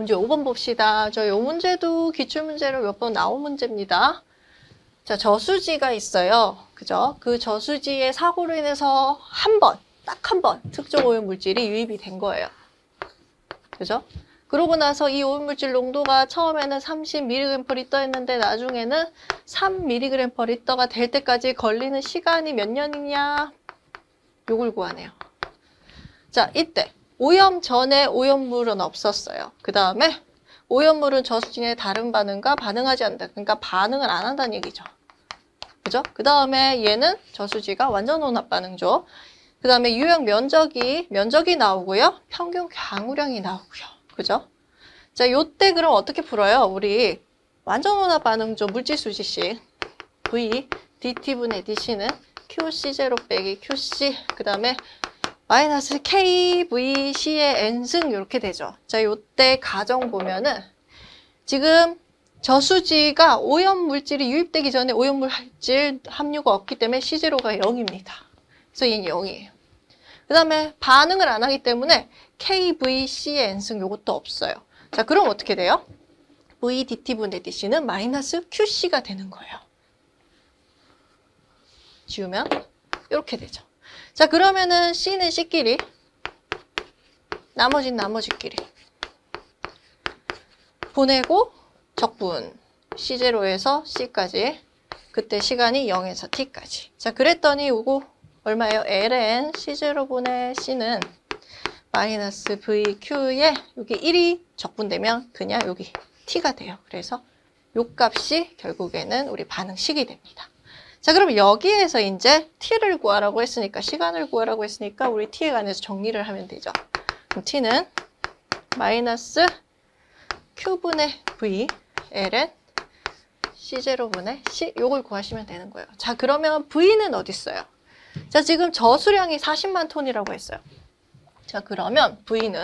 문제 5번 봅시다. 저 요 문제도 기출문제로 몇 번 나온 문제입니다. 자, 저수지가 있어요. 그죠? 그 저수지의 사고로 인해서 한 번, 딱 한 번 특정 오염물질이 유입이 된 거예요. 그죠? 그러고 나서 이 오염물질 농도가 처음에는 30mg/L였는데 나중에는 3mg/L가 될 때까지 걸리는 시간이 몇 년이냐? 요걸 구하네요. 자, 이때 오염 전에 오염물은 없었어요. 그 다음에 오염물은 저수지의 다른 반응과 반응하지 않는다. 그러니까 반응을 안 한다는 얘기죠. 그죠? 그 다음에 얘는 저수지가 완전 혼합 반응죠. 그 다음에 유형 면적이 나오고요. 평균 강우량이 나오고요. 그죠? 자, 요때 그럼 어떻게 풀어요? 우리 완전 혼합 반응조 물질 수지식 V DT분의 DC는 QC0 빼기 QC 그 다음에 마이너스 KVC의 N승 이렇게 되죠. 자, 요때 가정 보면은 지금 저수지가 오염물질이 유입되기 전에 오염물질 함유가 없기 때문에 C0가 0입니다. 그래서 얘는 0이에요. 그 다음에 반응을 안 하기 때문에 KVC의 N승 요것도 없어요. 자, 그럼 어떻게 돼요? VDT분의 DC는 마이너스 QC가 되는 거예요. 지우면 이렇게 되죠. 자, 그러면은 C는 C끼리, 나머지는 나머지끼리 보내고 적분 C0에서 C까지 그때 시간이 0에서 T까지. 자, 그랬더니 요거 얼마예요? LN C0분의 C는 마이너스 VQ에 여기 1이 적분되면 그냥 여기 T가 돼요. 그래서 요 값이 결국에는 우리 반응식이 됩니다. 자, 그럼 여기에서 이제 T를 구하라고 했으니까, 시간을 구하라고 했으니까 우리 T에 관해서 정리를 하면 되죠. 그럼 T는 마이너스 Q분의 V LN C0분의 C 요걸 구하시면 되는 거예요. 자, 그러면 V는 어디 있어요? 자, 지금 저수량이 40만 톤이라고 했어요. 자, 그러면 V는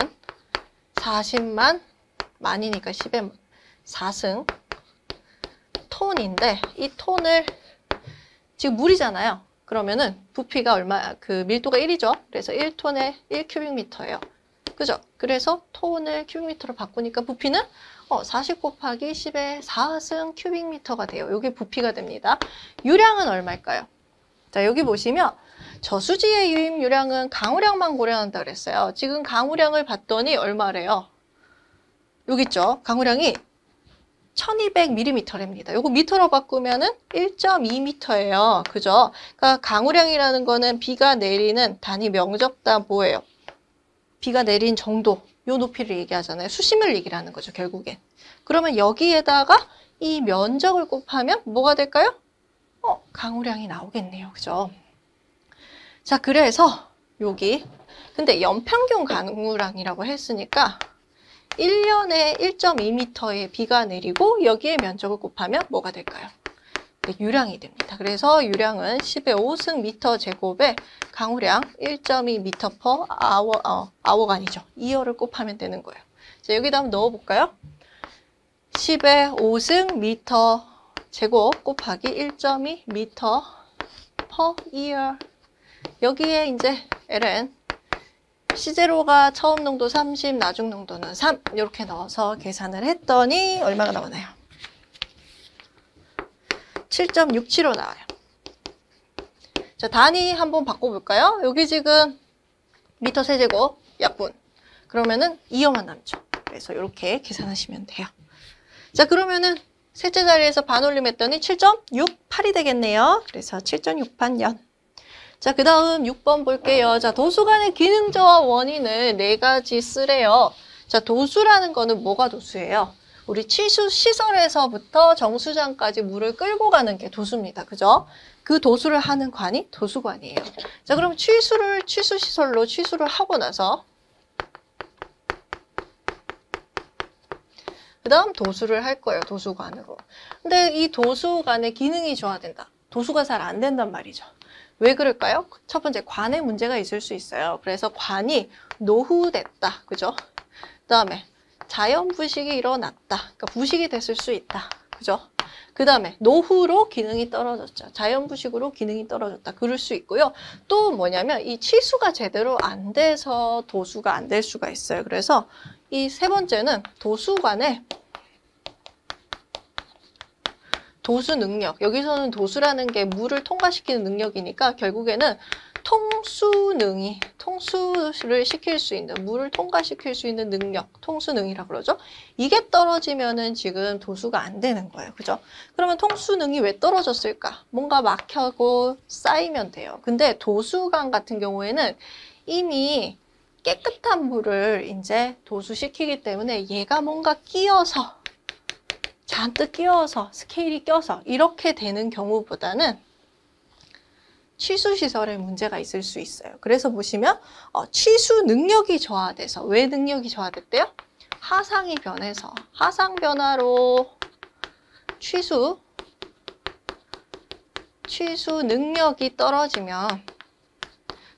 40만 만이니까 10의 4승 톤인데 이 톤을 지금 물이잖아요. 그러면은 부피가 얼마, 그 밀도가 1이죠. 그래서 1톤에 1큐빅미터예요. 그죠? 그래서 톤을 큐빅미터로 바꾸니까 부피는 40 곱하기 10의 4승 큐빅미터가 돼요. 이게 부피가 됩니다. 유량은 얼마일까요? 자, 여기 보시면 저수지의 유입 유량은 강우량만 고려한다 그랬어요. 지금 강우량을 봤더니 얼마래요? 여기 있죠. 강우량이 1200mm랍니다. 요거 미터로 바꾸면은 1.2m예요. 그죠? 그러니까 강우량이라는 거는 비가 내리는 단위 명적당 뭐예요? 비가 내린 정도, 요 높이를 얘기하잖아요. 수심을 얘기하는 거죠, 결국엔. 그러면 여기에다가 이 면적을 곱하면 뭐가 될까요? 강우량이 나오겠네요. 그죠? 자, 그래서 여기 근데 연평균 강우량이라고 했으니까 1년에 1.2m의 비가 내리고 여기에 면적을 곱하면 뭐가 될까요? 네, 유량이 됩니다. 그래서 유량은 10의 5승 미터 제곱에 강우량 1.2m/hour, 아워가 아니죠. 이어를 곱하면 되는 거예요. 자, 여기다 한번 넣어볼까요? 10의 5승 미터 제곱 곱하기 1.2m/year. 여기에 이제 LN C0가 처음 농도 30, 나중 농도는 3 이렇게 넣어서 계산을 했더니 얼마가 나오나요? 7.675 나와요. 자, 단위 한번 바꿔볼까요? 여기 지금 미터 세제곱 약분 그러면은 2여만 남죠. 그래서 이렇게 계산하시면 돼요. 자, 그러면은 셋째 자리에서 반올림 했더니 7.68이 되겠네요. 그래서 7.68년. 자, 그 다음 6번 볼게요. 자, 도수관의 기능저하 원인을 4가지 쓰래요. 자, 도수라는 거는 뭐가 도수예요? 우리 치수시설에서부터 정수장까지 물을 끌고 가는 게 도수입니다. 그죠? 그 도수를 하는 관이 도수관이에요. 자, 그럼 치수시설로 취수를 하고 나서 그 다음 도수를 할 거예요. 도수관으로. 근데 이 도수관의 기능이 저하된다. 도수가 잘 안 된단 말이죠. 왜 그럴까요? 첫 번째, 관에 문제가 있을 수 있어요. 그래서 관이 노후됐다. 그죠? 그 다음에 자연 부식이 일어났다. 그러니까 부식이 됐을 수 있다. 그죠? 그 다음에 노후로 기능이 떨어졌죠. 자연 부식으로 기능이 떨어졌다. 그럴 수 있고요. 또 뭐냐면 이 치수가 제대로 안 돼서 도수가 안 될 수가 있어요. 그래서 이 세 번째는 도수관의 도수 능력. 여기서는 도수라는 게 물을 통과시키는 능력이니까 결국에는 통수능이, 통수를 시킬 수 있는, 물을 통과시킬 수 있는 능력, 통수능이라고 그러죠. 이게 떨어지면은 지금 도수가 안 되는 거예요. 그죠? 그러면 통수능이 왜 떨어졌을까? 뭔가 막혀고 쌓이면 돼요. 근데 도수관 같은 경우에는 이미 깨끗한 물을 이제 도수시키기 때문에 얘가 뭔가 끼어서, 잔뜩 끼어서, 스케일이 껴서 이렇게 되는 경우보다는 취수시설에 문제가 있을 수 있어요. 그래서 보시면 취수 능력이 저하돼서, 왜 능력이 저하됐대요? 하상이 변해서, 하상 변화로 취수 능력이 떨어지면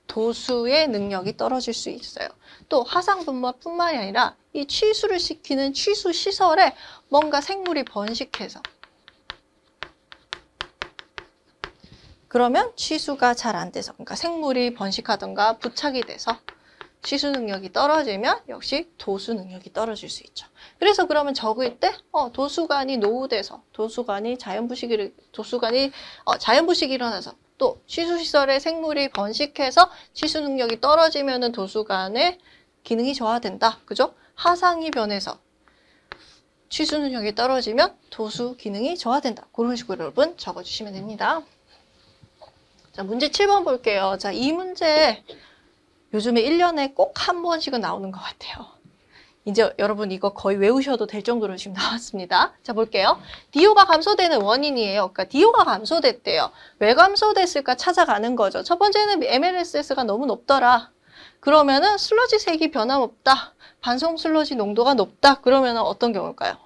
도수의 능력이 떨어질 수 있어요. 또 하상분만뿐만이 아니라 이 취수를 시키는 취수시설에 뭔가 생물이 번식해서, 그러면 취수가 잘 안 돼서, 그러니까 생물이 번식하던가 부착이 돼서 취수 능력이 떨어지면 역시 도수 능력이 떨어질 수 있죠. 그래서 그러면 적을 때 도수관이 노후돼서, 도수관이 자연 부식이 일어나서, 또 취수시설에 생물이 번식해서 취수 능력이 떨어지면은 도수관의 기능이 저하된다. 그죠? 하상이 변해서 취수 능력이 떨어지면 도수 기능이 저하된다. 그런 식으로 여러분 적어주시면 됩니다. 자, 문제 7번 볼게요. 자, 이 문제 요즘에 1년에 꼭 한 번씩은 나오는 것 같아요. 이제 여러분 이거 거의 외우셔도 될 정도로 지금 나왔습니다. 자, 볼게요. DO가 감소되는 원인이에요. 그러니까 DO가 감소됐대요. 왜 감소됐을까 찾아가는 거죠. 첫 번째는 MLSS가 너무 높더라. 그러면은 슬러지 색이 변함없다. 반송 슬러지 농도가 높다. 그러면은 어떤 경우일까요?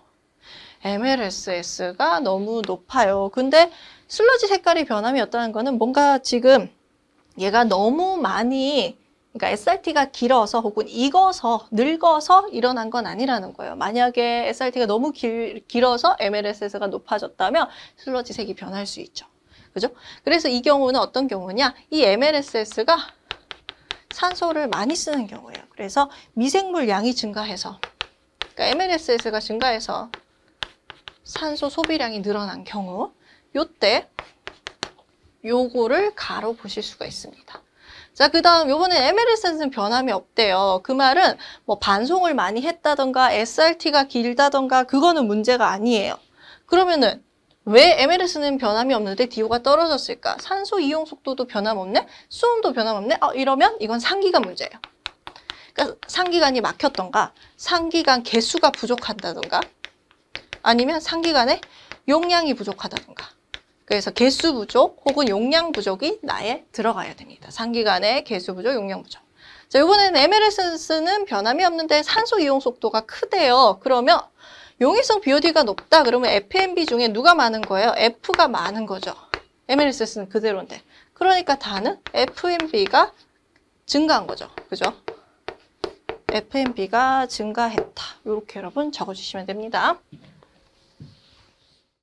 MLSS가 너무 높아요. 근데 슬러지 색깔이 변함이 없다는 거는 뭔가 지금 얘가 너무 많이, 그러니까 SRT가 길어서 혹은 익어서, 늙어서 일어난 건 아니라는 거예요. 만약에 SRT가 너무 길어서 MLSS가 높아졌다면 슬러지 색이 변할 수 있죠. 그죠? 그래서 이 경우는 어떤 경우냐? 이 MLSS가 산소를 많이 쓰는 경우예요. 그래서 미생물 양이 증가해서, 그러니까 MLSS가 증가해서 산소 소비량이 늘어난 경우, 요때 요거를 가로 보실 수가 있습니다. 자, 그 다음 요번에 MLSS는 변함이 없대요. 그 말은 뭐 반송을 많이 했다던가 SRT가 길다던가 그거는 문제가 아니에요. 그러면은 왜 MLS는 변함이 없는데 DO가 떨어졌을까? 산소 이용 속도도 변함없네? 수온도 변함없네? 이러면 이건 상기관 문제예요. 그러니까 상기관이 막혔던가, 상기관 개수가 부족한다던가, 아니면 상기관에 용량이 부족하다던가. 그래서 개수 부족 혹은 용량 부족이 나에 들어가야 됩니다. 상기관의 개수 부족, 용량 부족. 자, 이번에는 MLSS는 변함이 없는데 산소 이용 속도가 크대요. 그러면 용이성 BOD가 높다. 그러면 FMB 중에 누가 많은 거예요? F가 많은 거죠. MLSS는 그대로인데. 그러니까 다는 FMB가 증가한 거죠. 그죠? FMB가 증가했다. 이렇게 여러분 적어주시면 됩니다.